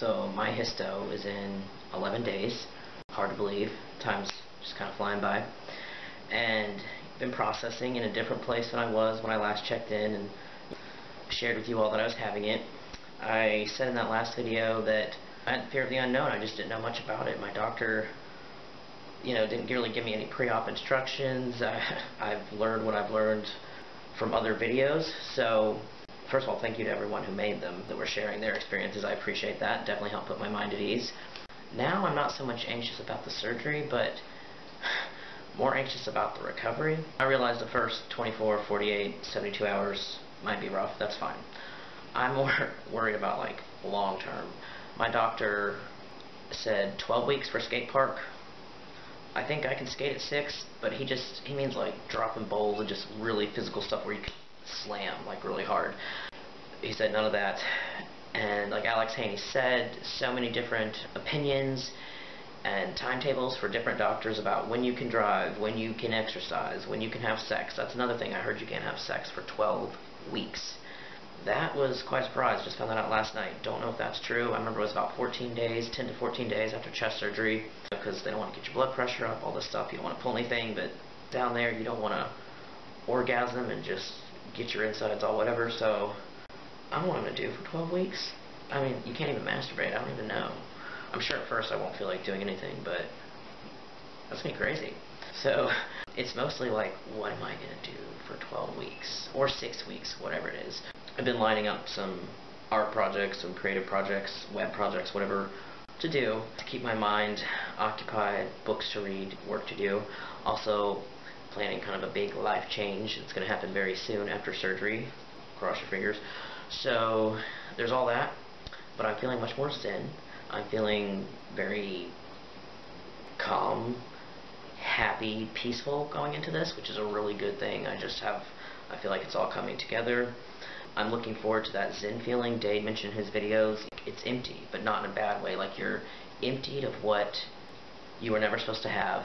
So my histo is in 11 days, hard to believe, time's just kind of flying by, and been processing in a different place than I was when I last checked in and shared with you all that I was having it. I said in that last video that I had fear of the unknown, I just didn't know much about it. My doctor, you know, didn't really give me any pre-op instructions. I've learned what I've learned from other videos, so first of all, thank you to everyone who made them, that were sharing their experiences. I appreciate that. Definitely helped put my mind at ease. Now I'm not so much anxious about the surgery, but more anxious about the recovery. I realize the first 24, 48, 72 hours might be rough. That's fine. I'm more worried about, like, long term. My doctor said 12 weeks for skate park. I think I can skate at 6, but he means, like, dropping bowls and just really physical stuff where you slam, like, really hard. He said none of that. And like Alex Haney said, so many different opinions and timetables for different doctors about when you can drive, when you can exercise, when you can have sex. That's another thing. I heard you can't have sex for 12 weeks. That was quite a surprise. Just found that out last night. Don't know if that's true. I remember it was about 14 days, 10 to 14 days after chest surgery, because they don't want to get your blood pressure up, all this stuff. You don't want to pull anything, but down there you don't want to orgasm and just get your insides all whatever, so I don't know what I'm going to do for 12 weeks. I mean, you can't even masturbate. I don't even know. I'm sure at first I won't feel like doing anything, but that's going to be crazy. So it's mostly like, what am I going to do for 12 weeks or 6 weeks, whatever it is. I've been lining up some art projects, some creative projects, web projects, whatever to do to keep my mind occupied, books to read, work to do. Also planning kind of a big life change. It's going to happen very soon after surgery. Cross your fingers. So there's all that, but I'm feeling much more zen. I'm feeling very calm, happy, peaceful going into this, which is a really good thing. I feel like it's all coming together. I'm looking forward to that zen feeling. Dade mentioned in his videos, it's empty, but not in a bad way. Like, you're emptied of what you were never supposed to have,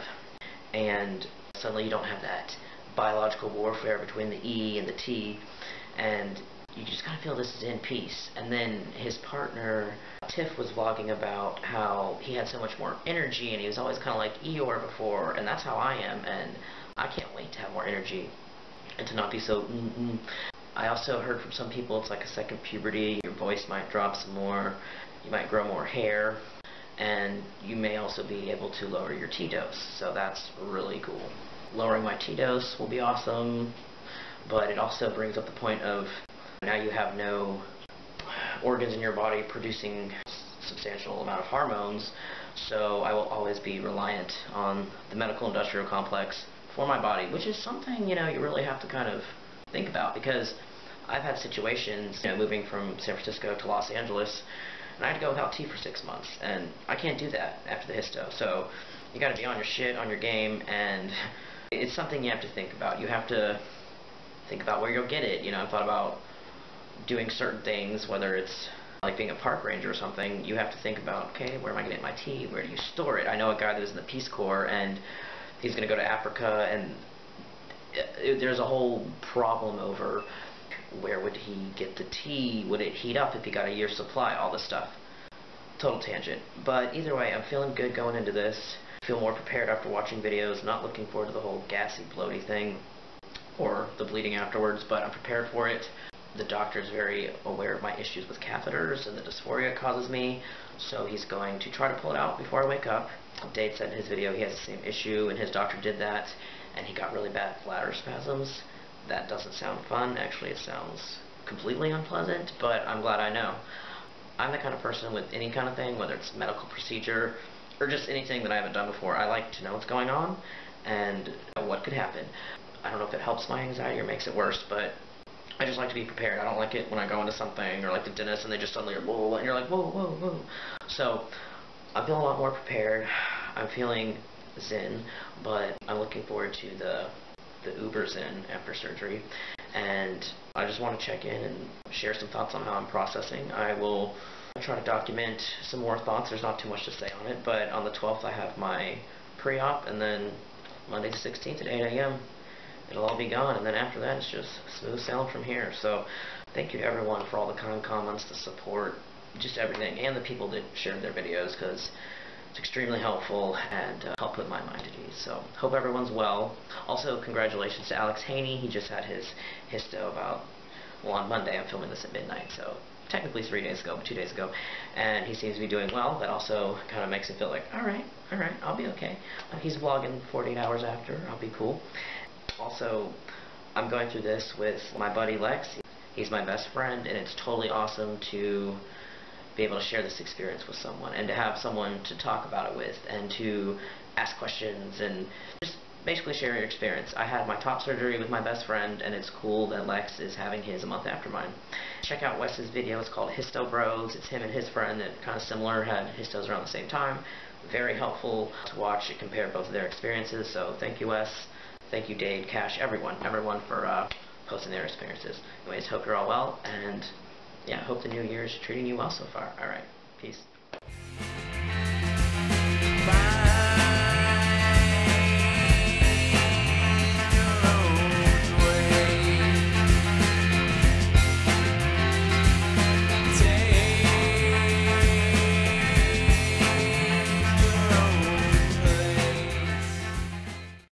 and suddenly you don't have that biological warfare between the E and the T, and you just kind of feel this is in peace. And then his partner, Tiff, was vlogging about how he had so much more energy, and he was always kind of like Eeyore before, and that's how I am, and I can't wait to have more energy and to not be so I also heard from some people it's like a second puberty. Your voice might drop some more, you might grow more hair, and you may also be able to lower your T-dose, so that's really cool. Lowering my T-dose will be awesome, but it also brings up the point of now you have no organs in your body producing substantial amount of hormones, so I will always be reliant on the medical industrial complex for my body, which is something, you know, you really have to kind of think about, because I've had situations, you know, moving from San Francisco to Los Angeles, and I had to go without tea for 6 months, and I can't do that after the histo. So you gotta be on your shit, on your game, and it's something you have to think about. You have to think about where you'll get it. You know, I've thought about doing certain things, whether it's like being a park ranger or something. You have to think about, okay, where am I gonna get my tea? Where do you store it? I know a guy that was in the Peace Corps, and he's gonna go to Africa, and there's a whole problem over where would he get the tea? Would it heat up if he got a year's supply? All this stuff. Total tangent. But either way, I'm feeling good going into this. I feel more prepared after watching videos. Not looking forward to the whole gassy, bloaty thing or the bleeding afterwards, but I'm prepared for it. The doctor's very aware of my issues with catheters and the dysphoria it causes me, so he's going to try to pull it out before I wake up. Dave said in his video he has the same issue, and his doctor did that, and he got really bad bladder spasms. That doesn't sound fun. Actually, it sounds completely unpleasant, but I'm glad I know. I'm the kind of person with any kind of thing, whether it's medical procedure or just anything that I haven't done before, I like to know what's going on and what could happen. I don't know if it helps my anxiety or makes it worse, but I just like to be prepared. I don't like it when I go into something or like the dentist and they just suddenly are whoa, and you're like whoa, whoa, whoa. So I feel a lot more prepared. I'm feeling zen, but I'm looking forward to the Uber's in after surgery, and I just want to check in and share some thoughts on how I'm processing. I will try to document some more thoughts. There's not too much to say on it, but on the 12th I have my pre-op, and then Monday the 16th at 8 AM it'll all be gone, and then after that it's just smooth sailing from here. So thank you to everyone for all the kind comments, the support, just everything, and the people that shared their videos, because it's extremely helpful and helped put my mind at ease. So hope everyone's well. Also, congratulations to Alex Haney. He just had his histo about, well, on Monday. I'm filming this at midnight, so technically 3 days ago, but 2 days ago, and he seems to be doing well. That also kind of makes it feel like, all right, I'll be okay. He's vlogging 48 hours after. I'll be cool. Also, I'm going through this with my buddy Lex. He's my best friend, and it's totally awesome to be able to share this experience with someone, and to have someone to talk about it with, and to ask questions, and just basically share your experience. I had my top surgery with my best friend, and it's cool that Lex is having his a month after mine. Check out Wes's video. It's called Histo Bros. It's him and his friend that kind of similar, had histos around the same time. Very helpful to watch and compare both of their experiences. So thank you, Wes. Thank you, Dade, Cash, everyone for posting their experiences. Anyways, hope you're all well, and yeah, hope the new year is treating you well so far. All right, peace.